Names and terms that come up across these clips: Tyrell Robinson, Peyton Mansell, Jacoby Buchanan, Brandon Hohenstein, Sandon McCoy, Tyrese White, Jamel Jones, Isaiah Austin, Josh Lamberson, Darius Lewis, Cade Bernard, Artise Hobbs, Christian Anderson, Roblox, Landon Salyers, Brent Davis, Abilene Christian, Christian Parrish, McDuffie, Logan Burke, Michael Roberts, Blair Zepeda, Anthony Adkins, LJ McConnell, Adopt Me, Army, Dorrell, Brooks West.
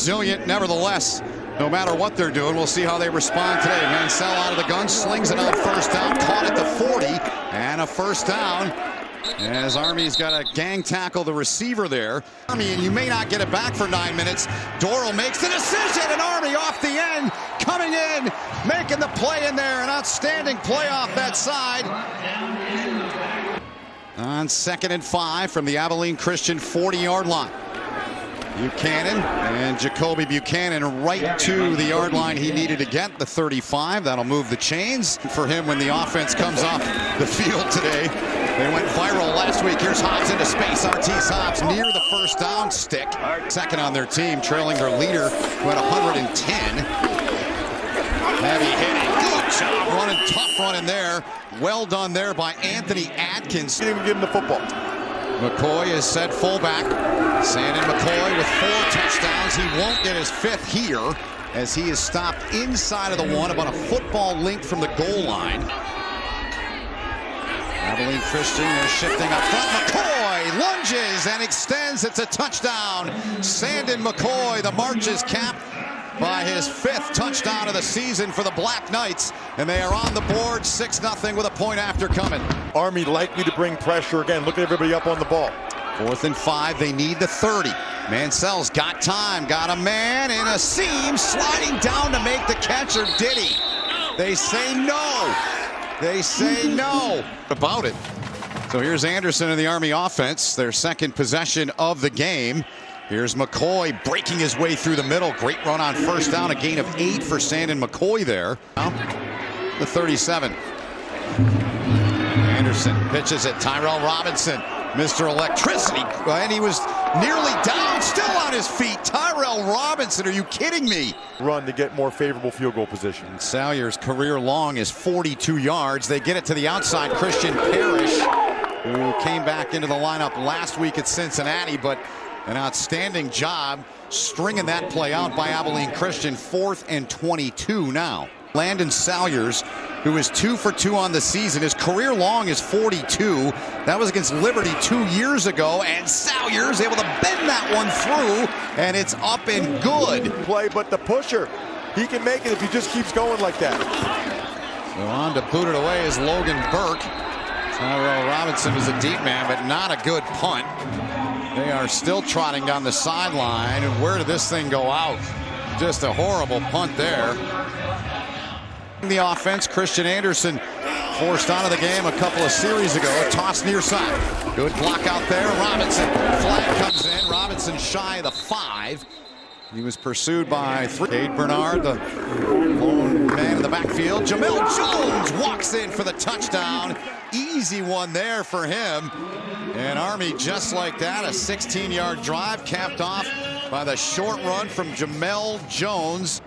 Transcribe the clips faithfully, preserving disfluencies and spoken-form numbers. resilient nevertheless, no matter what they're doing. We'll see how they respond today. Mansell out of the gun, slings another first down, caught at the forty, and a first down. As Army's got to gang tackle the receiver there. Army, and you may not get it back for nine minutes. Dorrell makes the decision, and Army off the end, coming in, making the play in there. An outstanding play off that side. On second and five from the Abilene Christian forty-yard line. Buchanan and Jacoby Buchanan right to the yard line he needed to get, the thirty-five. That'll move the chains for him when the offense comes off the field today. They went viral last week. Here's Hobbs into space. Artise Hobbs near the first down stick. Second on their team, trailing their leader who had one hundred ten. Heavy hitting. Good job running, tough running there. Well done there by Anthony Adkins. Didn't even give him the football. McCoy is set fullback. Sandon McCoy with four touchdowns. He won't get his fifth here as he is stopped inside of the one, about a football length from the goal line. Abilene Christian is shifting up front. McCoy lunges and extends. It's a touchdown. Sandon McCoy, the march is capped by his fifth touchdown of the season for the Black Knights, and they are on the board six nothing with a point after coming. Army likely to bring pressure again. Look at everybody up on the ball. Fourth and five, they need the thirty. Mansell's got time, got a man in a seam, sliding down to make the catch, or did he? They say no. They say no about it. So here's Anderson in the Army offense, their second possession of the game. Here's McCoy breaking his way through the middle. Great run on first down, a gain of eight for Sandon McCoy there. The thirty-seven. Anderson pitches it. Tyrell Robinson, Mister Electricity. And he was nearly down, still on his feet. Tyrell Robinson, are you kidding me? Run to get more favorable field goal position. And Salyers' career long is forty-two yards. They get it to the outside. Christian Parrish, who came back into the lineup last week at Cincinnati, but an outstanding job stringing that play out by Abilene Christian. Fourth and twenty-two now. Landon Salyers, who is two for two on the season. His career long is forty-two. That was against Liberty two years ago, and Salyers able to bend that one through, and it's up and good. Play, but the pusher, he can make it if he just keeps going like that. So on to boot it away is Logan Burke. Tyrell Robinson was a deep man, but not a good punt. They are still trotting down the sideline. And where did this thing go out? Just a horrible punt there. In the offense, Christian Anderson forced out of the game a couple of series ago. A toss near side. Good block out there. Robinson. Flag comes in. Robinson shy of the five. He was pursued by three. Cade Bernard, the lone man in the backfield. Jamel Jones walks in for the touchdown. Easy one there for him. And Army, just like that, a sixteen-yard drive capped off by the short run from Jamel Jones.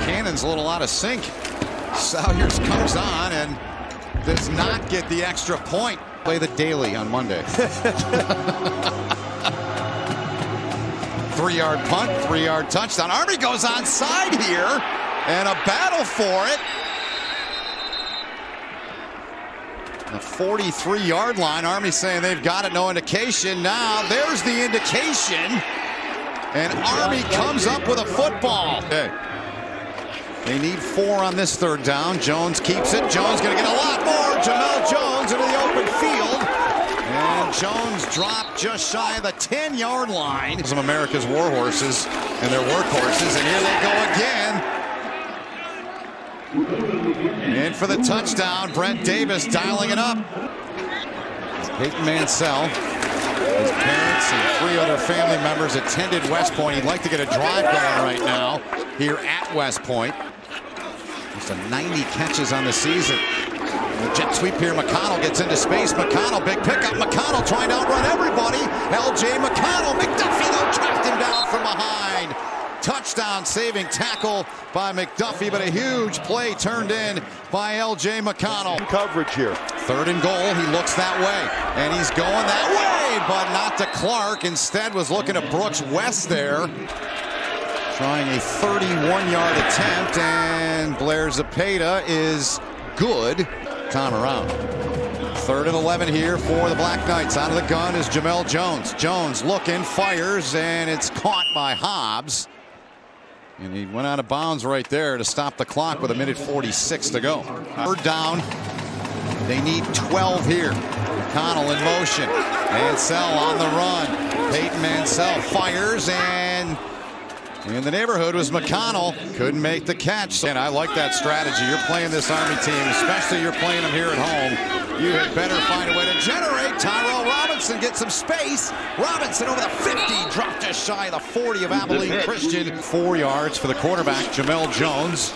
Cannon's a little out of sync. Salyers comes on and does not get the extra point. Play the daily on Monday. Three-yard punt, three-yard touchdown. Army goes onside here, and a battle for it. The forty-three-yard line, Army saying they've got it, no indication. Now, there's the indication, and Army comes up with a football. Hey. They need four on this third down. Jones keeps it. Jones going to get a lot more. Jamel Jones into the open field, and Jones dropped just shy of the ten-yard line. Some America's war horses and their workhorses, and here they go again. In for the touchdown, Brent Davis dialing it up. Peyton Mansell, his parents and three other family members attended West Point. He'd like to get a drive going right now here at West Point. Just a ninety catches on the season. The jet sweep here, McConnell gets into space. McConnell, big pickup. McConnell trying to outrun everybody. L J McConnell, McDuffie though tracked him down from behind. Touchdown saving tackle by McDuffie, but a huge play turned in by L J McConnell. Coverage here. Third and goal, he looks that way, and he's going that way, but not to Clark. Instead was looking at Brooks West there. Trying a thirty-one-yard attempt, and Blair Zepeda is good. Time around. Third and eleven here for the Black Knights. Out of the gun is Jamel Jones. Jones looking, fires, and it's caught by Hobbs. And he went out of bounds right there to stop the clock with a minute forty-six to go. Third down. They need twelve here. McConnell in motion. Mansell on the run. Peyton Mansell fires, and in the neighborhood was McConnell. Couldn't make the catch. And I like that strategy. You're playing this Army team, especially you're playing them here at home. You had better find a way to generate. Tyrell Robinson gets some space. Robinson over the fifty, dropped just shy of the forty of Abilene Christian. Four yards for the quarterback, Jamel Jones.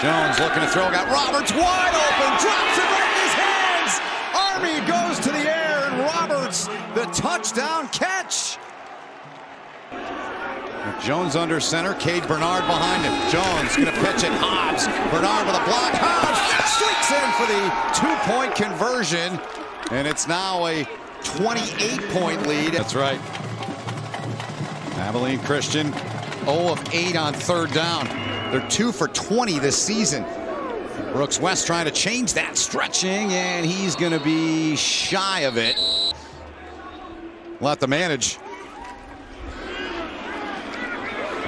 Jones looking to throw. Got Roberts wide open. Drops it right in his hands. Army goes to the air, and Roberts, the touchdown catch. Jones under center. Cade Bernard behind him. Jones going to pitch it. Hobbs. Bernard with a block. Hobbs streaks in for the two-point conversion. And it's now a twenty-eight point lead. That's right. Abilene Christian zero of eight on third down. They're two for twenty this season. Brooks West trying to change that. Stretching, and he's going to be shy of it. We'll have to manage.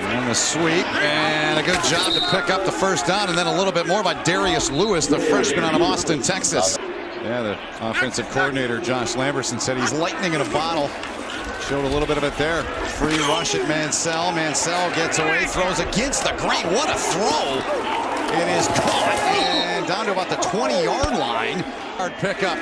And the sweep, and a good job to pick up the first down, and then a little bit more by Darius Lewis, the freshman out of Austin, Texas. Yeah, the offensive coordinator, Josh Lamberson, said he's lightning in a bottle. Showed a little bit of it there. Free rush at Mansell. Mansell gets away, throws against the green. What a throw! It is caught, and down to about the twenty yard line. Hard pickup.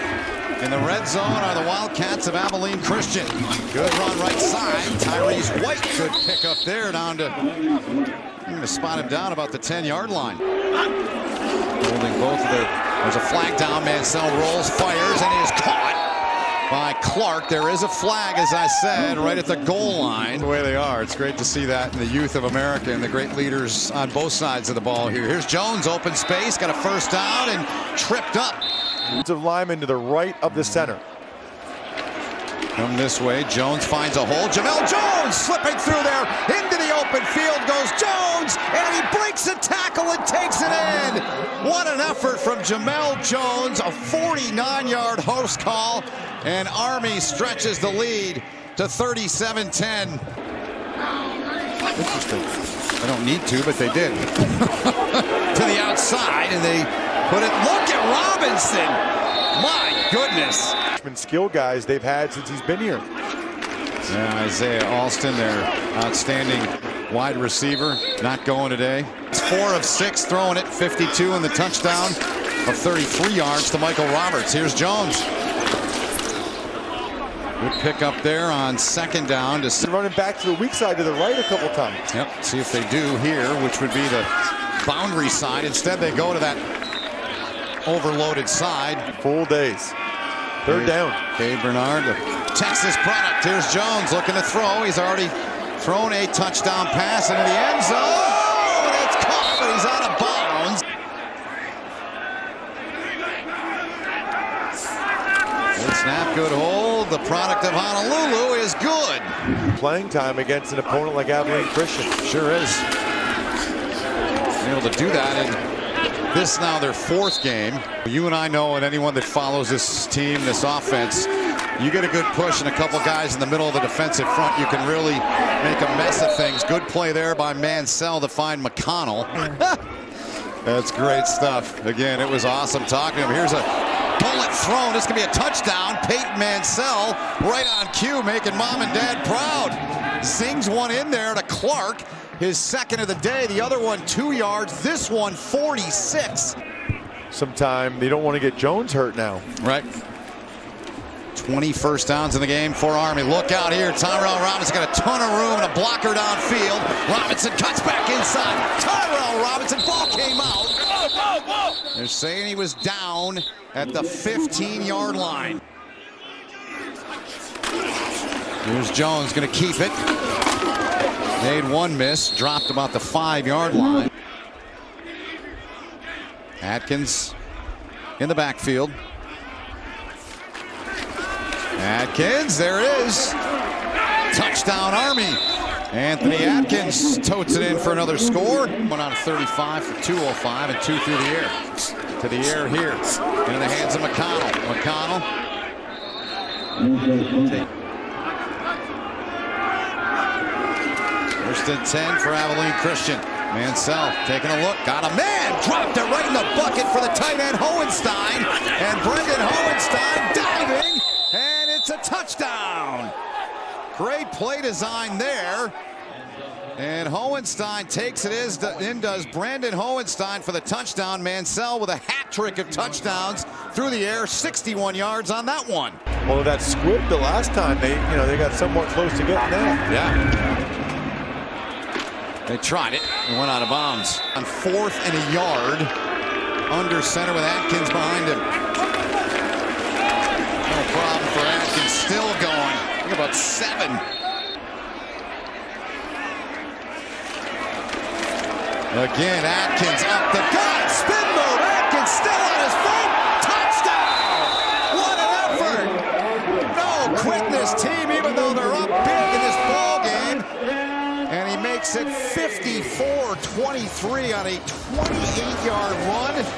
In the red zone are the Wildcats of Abilene Christian. Good run right side. Tyrese White could pick up there down to... I'm going to spot him down about the ten yard line. Holding both of the... There's a flag down. Mansell rolls, fires, and is caught by Clark. There is a flag, as I said, right at the goal line. The way they are. It's great to see that in the youth of America and the great leaders on both sides of the ball here. Here's Jones, open space, got a first down and tripped up. Defensive lineman to the right of the center. From this way, Jones finds a hole. Jamel Jones slipping through there. Into the open field goes Jones, and he breaks a tackle and takes it in. What an effort from Jamel Jones, a forty-nine yard host call, and Army stretches the lead to thirty-seven ten. Interesting. I don't need to, but they did. To the outside, and they... But it, look at Robinson. My goodness. Skill guys they've had since he's been here. Yeah, Isaiah Austin, their outstanding wide receiver, not going today. It's four of six, throwing it, fifty-two in the touchdown of thirty-three yards to Michael Roberts. Here's Jones. Good pick up there on second down. To running back to the weak side to the right a couple times. Yep, see if they do here, which would be the boundary side. Instead, they go to that overloaded side. Full days. Third down. Cade Bernard, Texas product. Here's Jones looking to throw. He's already thrown a touchdown pass into the end zone. Oh, and it's caught, but he's out of bounds. Good snap, good hold. The product of Honolulu is good. Playing time against an opponent like Abilene Christian. Sure is. Able to do that in this now their fourth game. You and I know, and anyone that follows this team, this offense, you get a good push and a couple guys in the middle of the defensive front, you can really make a mess of things. Good play there by Mansell to find McConnell. That's great stuff. Again, it was awesome talking to him. Here's a bullet thrown. This could be a touchdown. Peyton Mansell right on cue, making mom and dad proud. Zings one in there to Clark. His second of the day, the other one two yards, this one forty-six. Sometime they don't want to get Jones hurt now. Right. twenty first downs in the game for Army. Look out here, Tyrell Robinson got a ton of room and a blocker downfield. Robinson cuts back inside. Tyrell Robinson, ball came out. Whoa, whoa, whoa. They're saying he was down at the fifteen yard line. Here's Jones, going to keep it. Made one miss, dropped about the five yard line. Adkins in the backfield. Adkins, there it is. Touchdown Army. Anthony Adkins totes it in for another score. One out of thirty-five for two oh five and two through the air. to the air here. Into the hands of McConnell. McConnell. First and ten for Abilene Christian. Mansell taking a look, got a man, dropped it right in the bucket for the tight end Hohenstein, and Brandon Hohenstein diving, and it's a touchdown. Great play design there, and Hohenstein takes it in, does Brandon Hohenstein for the touchdown. Mansell with a hat trick of touchdowns through the air, sixty-one yards on that one. Well, that squibbed the last time. They, you know, they got somewhat close to getting that. Yeah. They tried it and went out of bounds. On fourth and a yard, under center with Adkins behind him. No problem for Adkins, still going. I think about seven. Again, Adkins up the gut, spin move, Adkins still on his feet, touchdown! What an effort! No quickness team, even though they're up big in this ball game. And he makes it fifty-four twenty-three on a twenty-eight yard run.